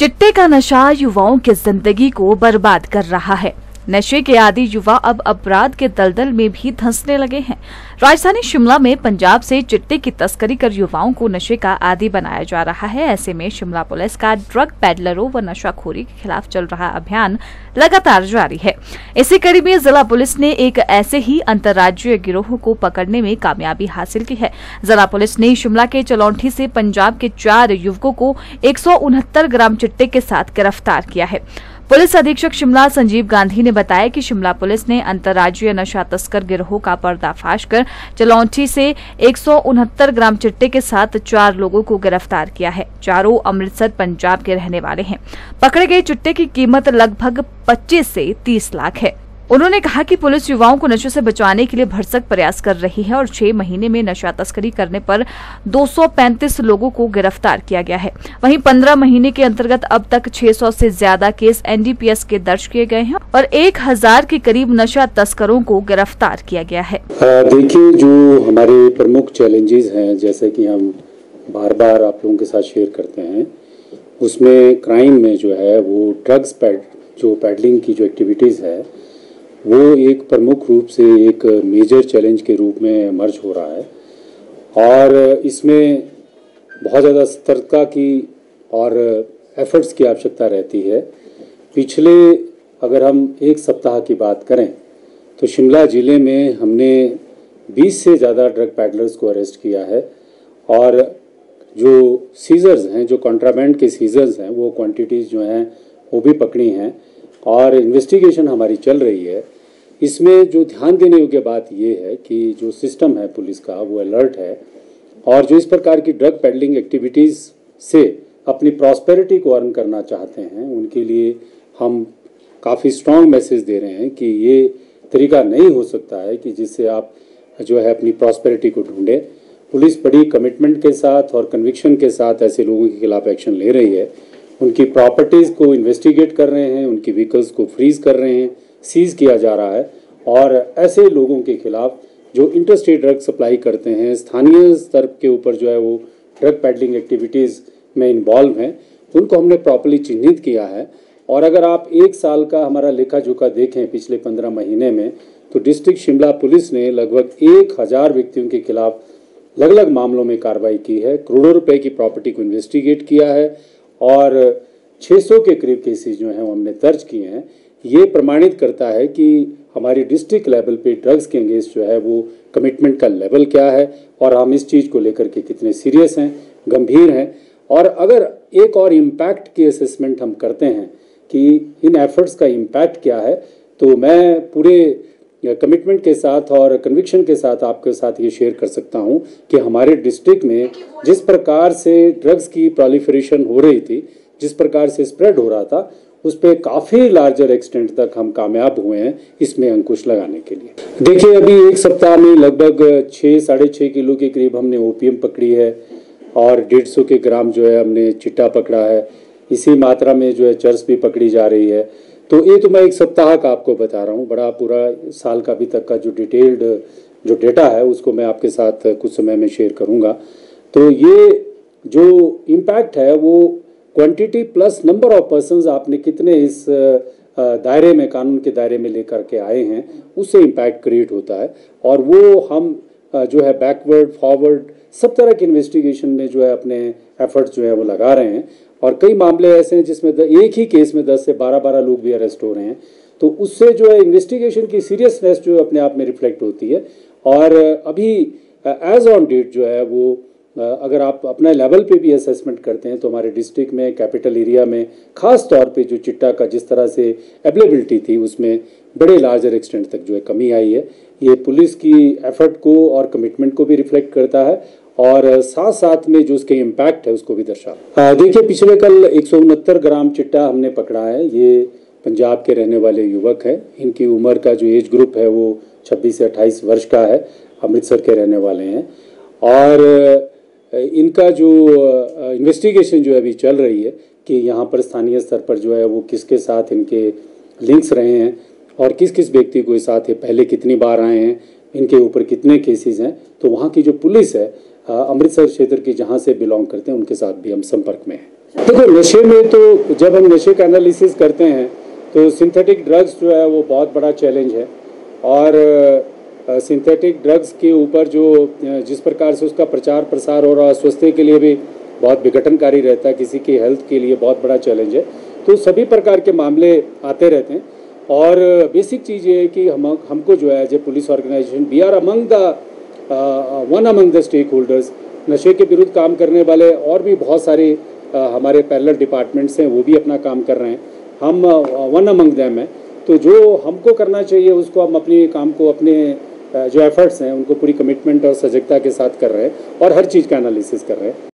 चिट्टे का नशा युवाओं की जिंदगी को बर्बाद कर रहा है। नशे के आदि युवा अब अपराध के दलदल में भी धंसने लगे हैं। राजधानी शिमला में पंजाब से चिट्टे की तस्करी कर युवाओं को नशे का आदि बनाया जा रहा है। ऐसे में शिमला पुलिस का ड्रग पैडलरों व नशाखोरी के खिलाफ चल रहा अभियान लगातार जारी है। इसी कड़ी में जिला पुलिस ने एक ऐसे ही अंतर्राज्यीय गिरोह को पकड़ने में कामयाबी हासिल की है। जिला पुलिस ने शिमला के चलौंठी से पंजाब के 4 युवकों को 169 ग्राम चिट्टे के साथ गिरफ्तार किया है। पुलिस अधीक्षक शिमला संजीव गांधी ने बताया कि शिमला पुलिस ने अंतर्राज्यीय नशा तस्कर गिरोह का पर्दाफाश कर चलौंठी से 169 ग्राम चिट्टे के साथ 4 लोगों को गिरफ्तार किया है। चारों अमृतसर पंजाब के रहने वाले हैं। पकड़े गए चिट्टे की कीमत लगभग 25 से 30 लाख है। उन्होंने कहा कि पुलिस युवाओं को नशे से बचाने के लिए भरसक प्रयास कर रही है और 6 महीने में नशा तस्करी करने पर 235 लोगों को गिरफ्तार किया गया है। वहीं 15 महीने के अंतर्गत अब तक 600 से ज्यादा केस एनडीपीएस के दर्ज किए गए हैं और 1000 के करीब नशा तस्करों को गिरफ्तार किया गया है। देखिए, जो हमारे प्रमुख चैलेंजेस हैं, जैसे कि हम बार बार आप लोगों के साथ शेयर करते हैं, उसमें क्राइम में जो है वो ड्रग्स जो पैडलिंग की जो एक्टिविटीज है वो एक प्रमुख रूप से एक मेजर चैलेंज के रूप में इमर्ज हो रहा है और इसमें बहुत ज़्यादा सतर्कता की और एफर्ट्स की आवश्यकता रहती है। पिछले अगर हम एक सप्ताह की बात करें तो शिमला ज़िले में हमने 20 से ज़्यादा ड्रग पैडलर्स को अरेस्ट किया है और जो सीजर्स हैं, जो कॉन्ट्राबैंड के सीजर्स हैं, वो क्वांटिटीज़ जो हैं वो भी पकड़ी हैं और इन्वेस्टिगेशन हमारी चल रही है। इसमें जो ध्यान देने योग्य बात ये है कि जो सिस्टम है पुलिस का वो अलर्ट है और जो इस प्रकार की ड्रग पैडलिंग एक्टिविटीज़ से अपनी प्रॉस्पेरिटी को अर्न करना चाहते हैं उनके लिए हम काफ़ी स्ट्रॉन्ग मैसेज दे रहे हैं कि ये तरीका नहीं हो सकता है कि जिससे आप जो है अपनी प्रॉस्पेरिटी को ढूंढें। पुलिस बड़ी कमिटमेंट के साथ और कन्विक्शन के साथ ऐसे लोगों के खिलाफ एक्शन ले रही है। उनकी प्रॉपर्टीज़ को इन्वेस्टिगेट कर रहे हैं, उनकी व्हीकल्स को फ्रीज कर रहे हैं, सीज किया जा रहा है और ऐसे लोगों के खिलाफ जो इंटरस्टेट ड्रग सप्लाई करते हैं, स्थानीय स्तर के ऊपर जो है वो ड्रग पैडलिंग एक्टिविटीज़ में इन्वॉल्व हैं, उनको हमने प्रॉपर्ली चिन्हित किया है। और अगर आप एक साल का हमारा लेखा जोखा देखें पिछले 15 महीने में, तो डिस्ट्रिक्ट शिमला पुलिस ने लगभग 1000 व्यक्तियों के खिलाफ अलग अलग मामलों में कार्रवाई की है, करोड़ों रुपये की प्रॉपर्टी को इन्वेस्टिगेट किया है और 600 के करीब केसेस जो हैं वो हमने दर्ज किए हैं। ये प्रमाणित करता है कि हमारी डिस्ट्रिक्ट लेवल पे ड्रग्स के अंगेंस्ट जो है वो कमिटमेंट का लेवल क्या है और हम इस चीज़ को लेकर के कितने सीरियस हैं, गंभीर हैं। और अगर एक और इम्पैक्ट की असेसमेंट हम करते हैं कि इन एफर्ट्स का इम्पैक्ट क्या है, तो मैं पूरे कमिटमेंट के साथ और कन्विक्शन के साथ आपके साथ ये शेयर कर सकता हूं कि हमारे डिस्ट्रिक्ट में जिस प्रकार से ड्रग्स की प्रोलिफरेशन हो रही थी, जिस प्रकार से स्प्रेड हो रहा था, उस पर काफ़ी लार्जर एक्सटेंट तक हम कामयाब हुए हैं इसमें अंकुश लगाने के लिए। देखिए, अभी एक सप्ताह में लगभग 6-6.5 किलो के करीब हमने ओपीएम पकड़ी है और 150 के ग्राम जो है हमने चिट्टा पकड़ा है। इसी मात्रा में जो है चर्स भी पकड़ी जा रही है। तो ये तो मैं एक सप्ताह का आपको बता रहा हूँ, बड़ा पूरा साल का अभी तक का जो डिटेल्ड जो डेटा है उसको मैं आपके साथ कुछ समय में शेयर करूँगा। तो ये जो इम्पैक्ट है वो quantity plus number of persons आपने कितने इस दायरे में, कानून के दायरे में लेकर के आए हैं, उससे इम्पैक्ट क्रिएट होता है और वो हम जो है बैकवर्ड फॉरवर्ड सब तरह के इन्वेस्टिगेशन में जो है अपने एफर्ट्स जो है वो लगा रहे हैं। और कई मामले ऐसे हैं जिसमें एक ही केस में 10 से 12 लोग भी अरेस्ट हो रहे हैं, तो उससे जो है इन्वेस्टिगेशन की सीरियसनेस जो है अपने आप में रिफ्लेक्ट होती है। और अभी एज ऑन डेट जो है वो अगर आप अपने लेवल पे भी असेसमेंट करते हैं तो हमारे डिस्ट्रिक्ट में कैपिटल एरिया में ख़ास तौर पे जो चिट्टा का जिस तरह से अवेलेबिलिटी थी उसमें बड़े लार्जर एक्सटेंट तक जो है कमी आई है। ये पुलिस की एफर्ट को और कमिटमेंट को भी रिफ्लेक्ट करता है और साथ साथ में जो उसके इम्पैक्ट है उसको भी दर्शाता। देखिए, पिछले कल 169 ग्राम चिट्टा हमने पकड़ा है। ये पंजाब के रहने वाले युवक हैं। इनकी उम्र का जो एज ग्रुप है वो 26 से 28 वर्ष का है। अमृतसर के रहने वाले हैं और इनका जो इन्वेस्टिगेशन जो है अभी चल रही है कि यहाँ पर स्थानीय स्तर पर जो है वो किसके साथ इनके लिंक्स रहे हैं और किस किस व्यक्ति को साथ है, पहले कितनी बार आए हैं, इनके ऊपर कितने केसेस हैं। तो वहाँ की जो पुलिस है अमृतसर क्षेत्र की जहाँ से बिलोंग करते हैं उनके साथ भी हम संपर्क में हैं। देखो नशे में तो जब हम नशे का एनालिसिस करते हैं तो सिंथेटिक ड्रग्स जो है वो बहुत बड़ा चैलेंज है और सिंथेटिक ड्रग्स के ऊपर जो जिस प्रकार से उसका प्रचार प्रसार हो रहा है स्वास्थ्य के लिए भी बहुत विघटनकारी रहता है, किसी की हेल्थ के लिए बहुत बड़ा चैलेंज है। तो सभी प्रकार के मामले आते रहते हैं और बेसिक चीज़ ये है कि हमको जो है as a police organisation we are among the one among the stake holders. नशे के विरुद्ध काम करने वाले और भी बहुत सारे हमारे पैरेलल डिपार्टमेंट्स हैं, वो भी अपना काम कर रहे हैं, हम वन अमंग देम हैं। तो जो हमको करना चाहिए उसको हम अपने काम को अपने जो एफर्ट्स हैं उनको पूरी कमिटमेंट और सजगता के साथ कर रहे हैं और हर चीज़ का एनालिसिस कर रहे हैं।